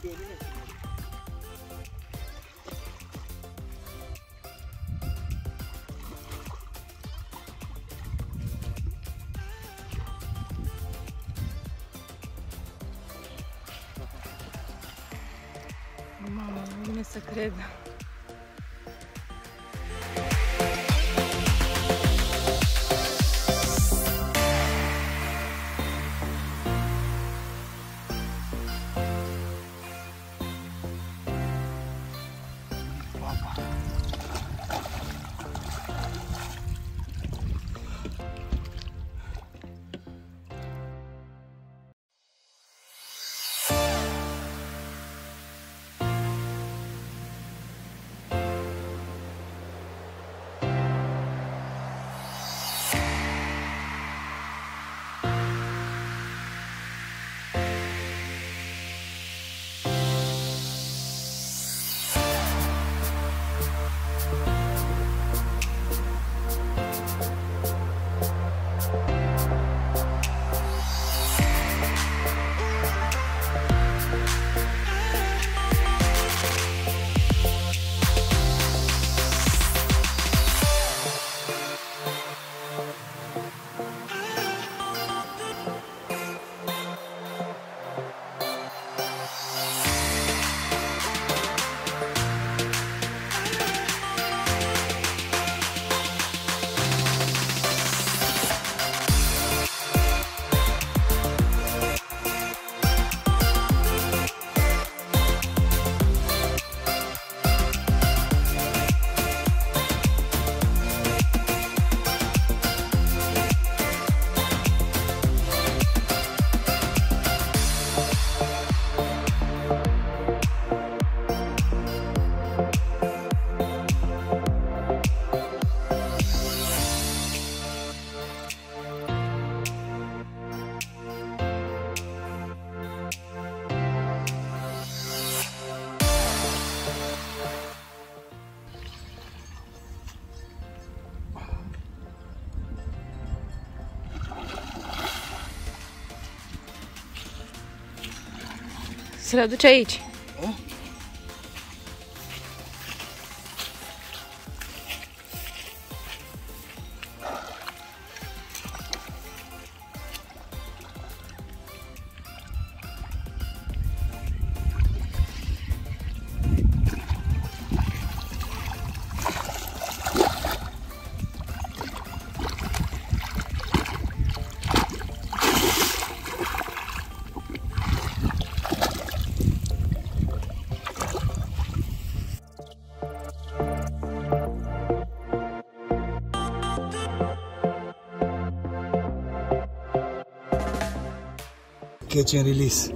Mamă, nu vine să cred. Se le aduce aici. O? Catch and release.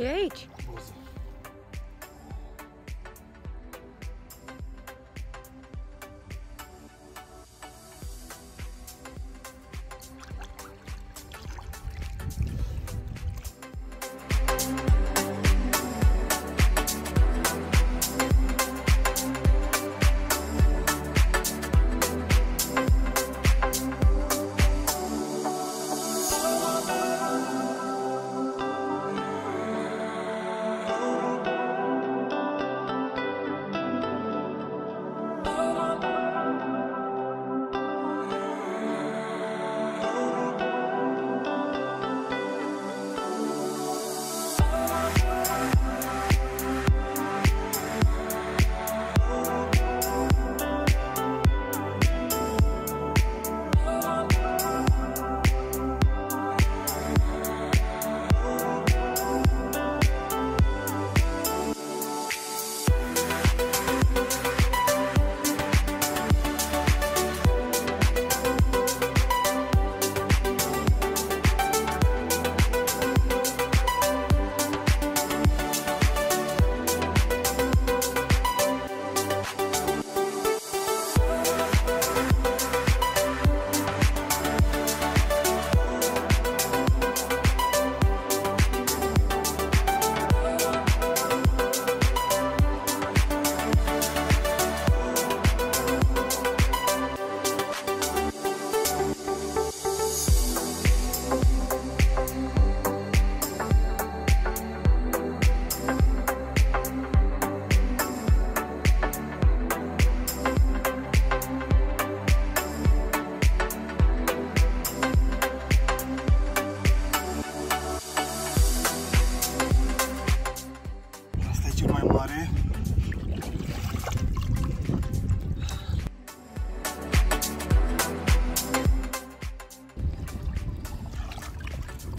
E aici?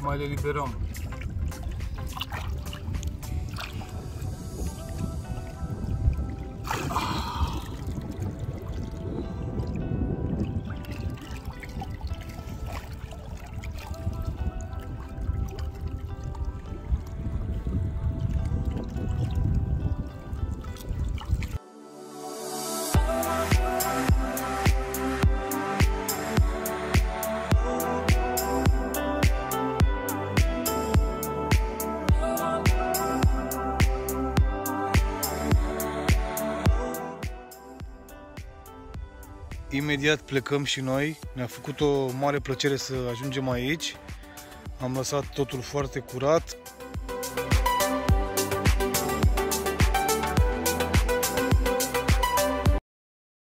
Mai le liberăm. Imediat plecăm și noi, ne-a făcut o mare plăcere să ajungem aici, am lăsat totul foarte curat.